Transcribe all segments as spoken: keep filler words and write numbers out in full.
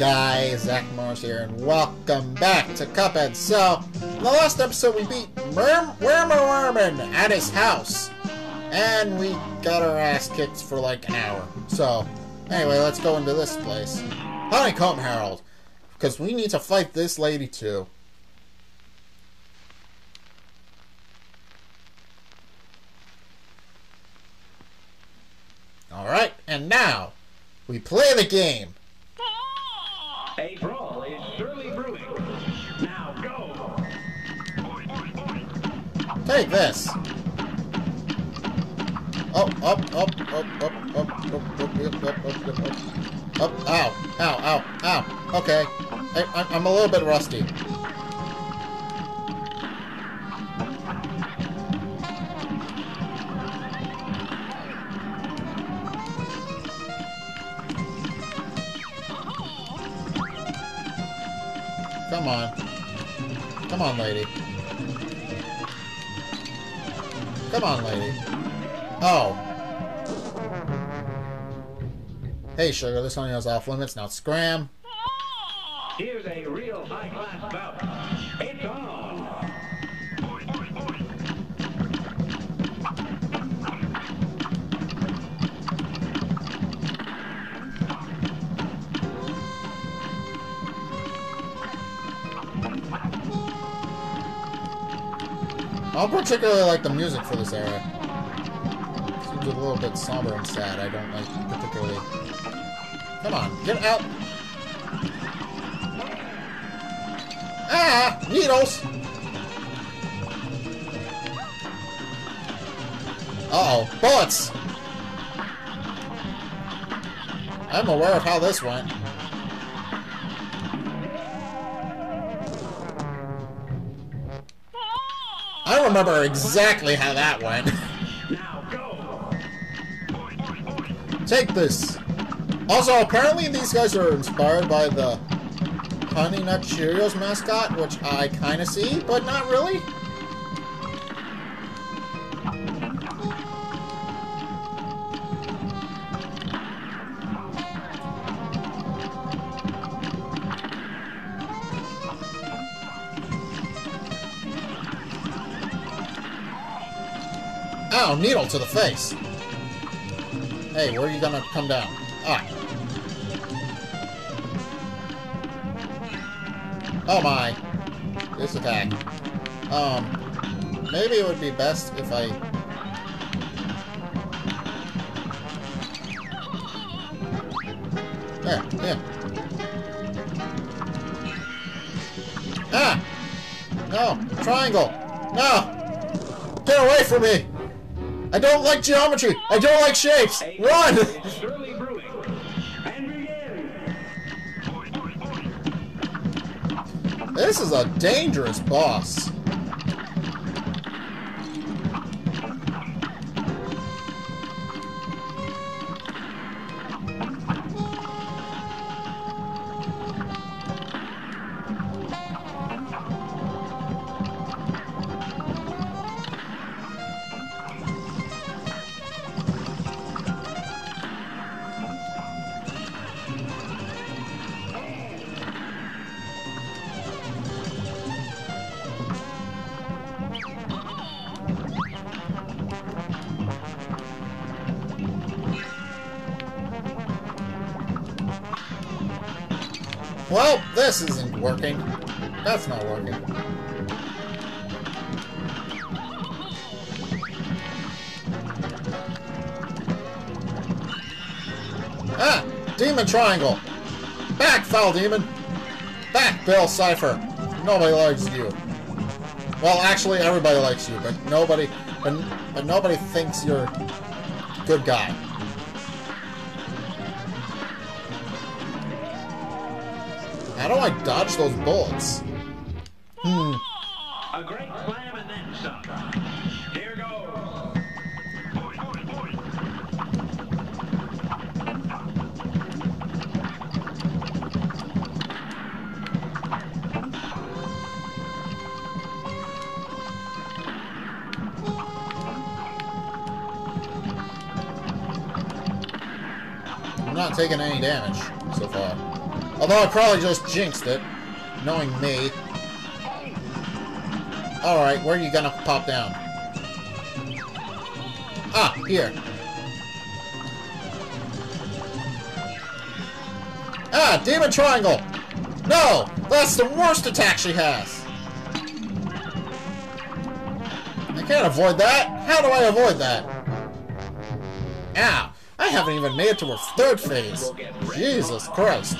guy, Zach Morris here, and welcome back to Cuphead. So, in the last episode we beat Wormerman at his house, and we got our ass kicked for like an hour. So, anyway, let's go into this place. Honeycomb Harold, because we need to fight this lady too. Alright, and now, we play the game. A brawl is surely brewing. Now go! Take this! Up, up, up, up, up, up, up, up, up, up, up, up, ow, ow, ow, ow, okay. I, I'm a little bit rusty. Come on. Come on, lady. Come on, lady. Oh. Hey, sugar, this honey is off limits, now scram. Here's a real high-class bout. It's I don't particularly like the music for this era. It seems a little bit somber and sad. I don't like it particularly. Come on, get out! Ah! Needles! Uh-oh. Bullets! I'm aware of how this went. I don't remember exactly how that went. Now go. Take this. Also, apparently these guys are inspired by the Honey Nut Cheerios mascot, which I kind of see, but not really. Ow, needle to the face. Hey, where are you gonna come down? Ah. Oh my. This attack. Um, maybe it would be best if I... There, yeah. Ah! No, triangle! No! Get away from me! I don't like geometry! I don't like shapes! Run! This is a dangerous boss. Well, this isn't working. That's not working. Ah! Demon triangle! Back, foul demon! Back, Bill Cipher! Nobody likes you. Well, actually, everybody likes you, but nobody... But, but nobody thinks you're a good guy. How do I dodge those bullets? Hmm. A great slam and then some. Here goes. I'm not taking any damage so far. Although I probably just jinxed it, knowing me. Alright, where are you gonna pop down? Ah, here. Ah, Demon Triangle! No! That's the worst attack she has! I can't avoid that! How do I avoid that? Ow! I haven't even made it to her third phase! Jesus Christ!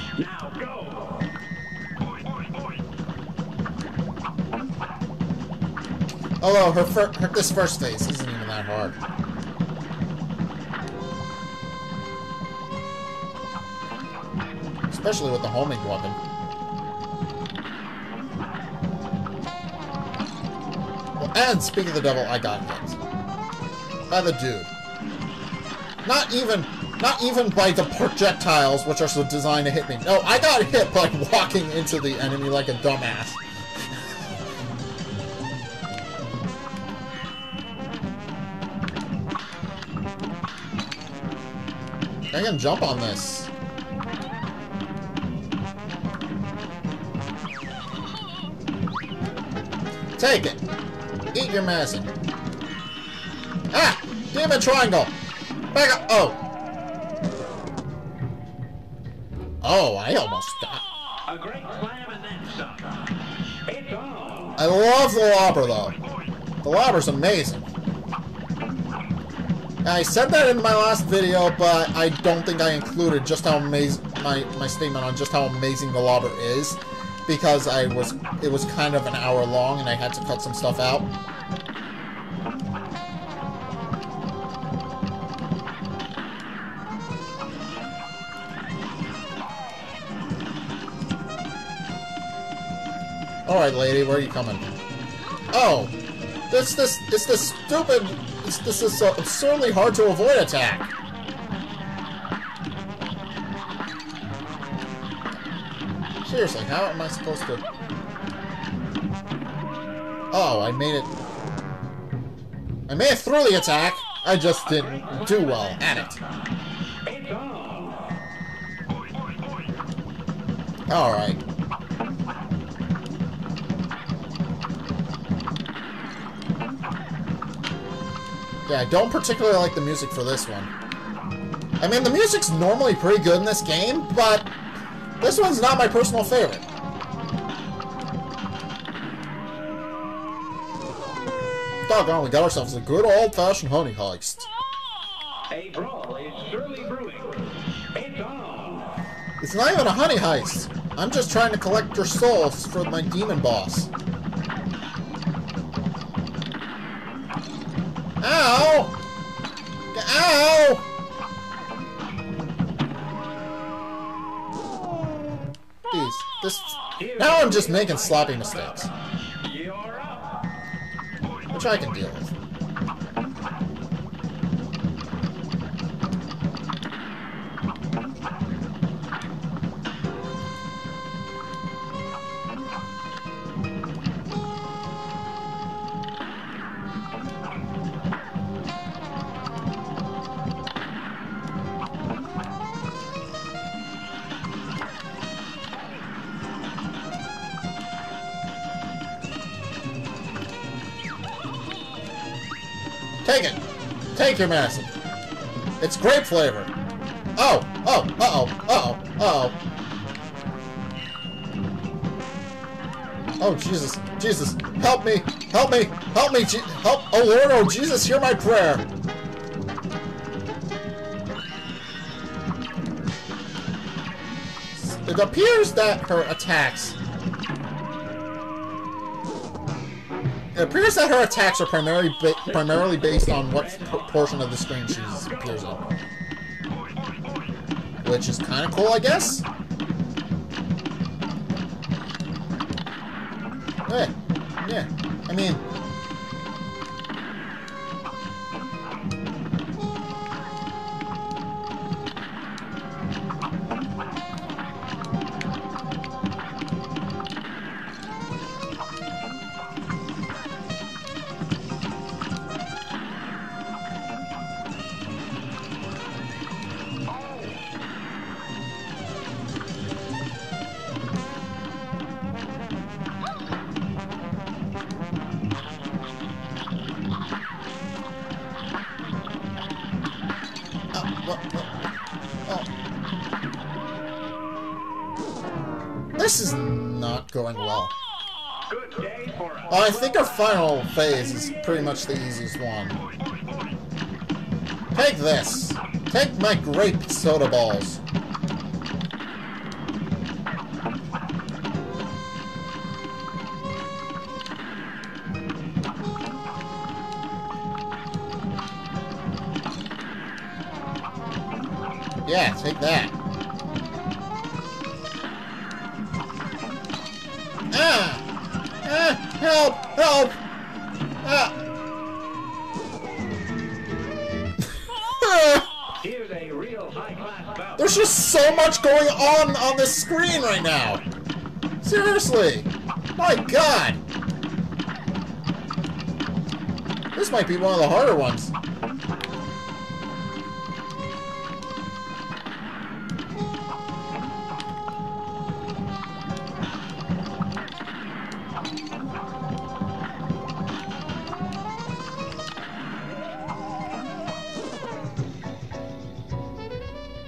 Although, her, fir her this first phase isn't even that hard. Especially with the homing weapon. Well, and speaking of the devil, I got hit by the dude. Not even, not even by the projectiles, which are so designed to hit me. No, I got hit by walking into the enemy like a dumbass. I can jump on this. Take it. Eat your medicine. Ah! Demon Triangle! Back up! Oh! Oh, I almost died. A great slam and then stop. It's on. I love the lobber, though. The lobber's amazing. Now, I said that in my last video, but I don't think I included just how amazing my, my statement on just how amazing the lobber is. Because I was, it was kind of an hour long, and I had to cut some stuff out. All right, lady, where are you coming? Oh, this, this, it's this stupid, it's, this is so absurdly hard to avoid attack. Seriously, how am I supposed to... Oh, I made it... I made it through the attack! I just didn't do well at it. Alright. Yeah, I don't particularly like the music for this one. I mean, the music's normally pretty good in this game, but... this one's not my personal favorite. Doggone, we got ourselves a good old-fashioned honey heist. A brawl is surely brewing. It's on. It's not even a honey heist. I'm just trying to collect your souls for my demon boss. Ow! Ow! This, now I'm just making sloppy mistakes, which I can deal with. Take it! Take your medicine! It's grape flavor! Oh! Oh! Uh-oh! Uh-oh! Uh-oh! Oh, Jesus! Jesus! Help me! Help me! Help me! Je help! Oh, Lord! Oh, Jesus! Hear my prayer! It appears that her attacks... It appears that her attacks are primarily ba primarily based on what portion of the screen she appears on, which is kind of cool, I guess. Yeah, yeah. I mean, This is not going well. Good day for us. I think our final phase is pretty much the easiest one. Take this. Take my grape soda balls. Yeah, take that. Ah! Ah! Help! Help! Ah! Here's a real high-class battle. There's just so much going on on this screen right now. Seriously, my God! This might be one of the harder ones.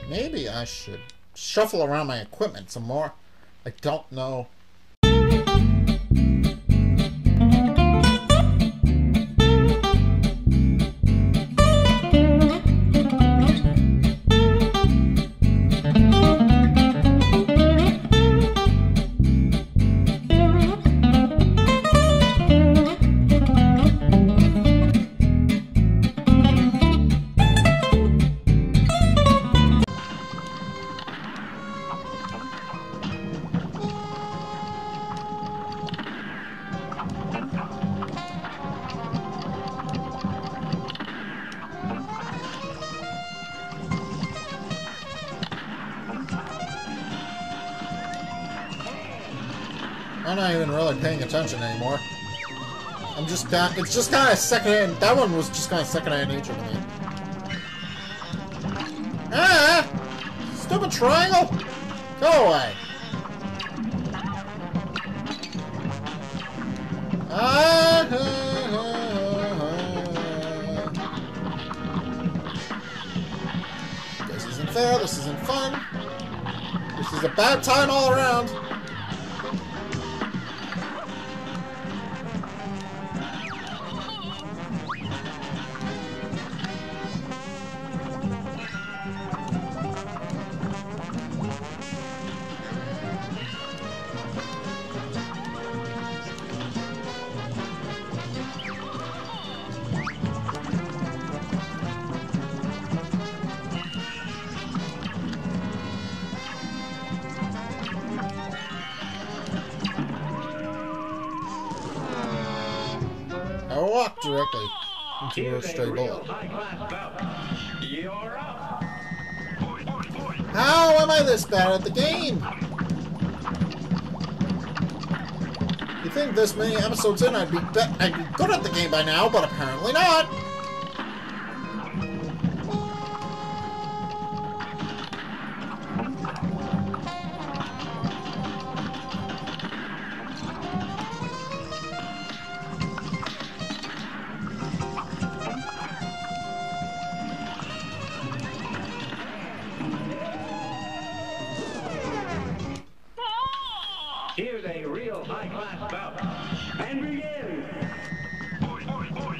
Maybe I should shuffle around my equipment some more. I don't know. I'm not even really paying attention anymore. I'm just kind of, it's just kind of secondhand. That one was just kind of secondhand nature to me. Ah! Stupid triangle! Go away! Ah! Uh, uh, uh, uh. This isn't fair. This isn't fun. This is a bad time all around. Walk directly into a stray bullet. How am I this bad at the game? You think this many episodes in I'd be, be I'd be good at the game by now, but apparently not. Here's a real high-class battle. And begin! Boy, boy, boy.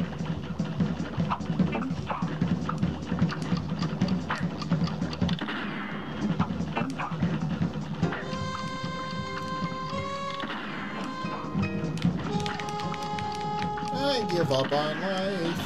I give up on life.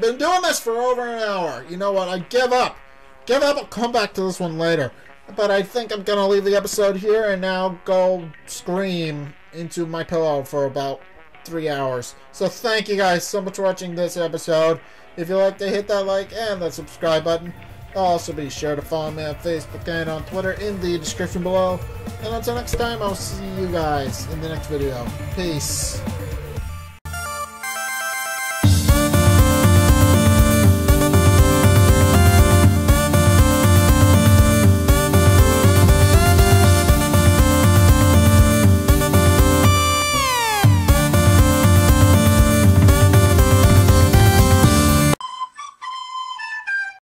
Been doing this for over an hour. You know what? I give up. Give up. I'll come back to this one later. But I think I'm gonna leave the episode here and now go scream into my pillow for about three hours. So thank you guys so much for watching this episode. If you like to hit that like and that subscribe button. Also be sure to follow me on Facebook and on Twitter in the description below. And until next time, I'll see you guys in the next video. Peace.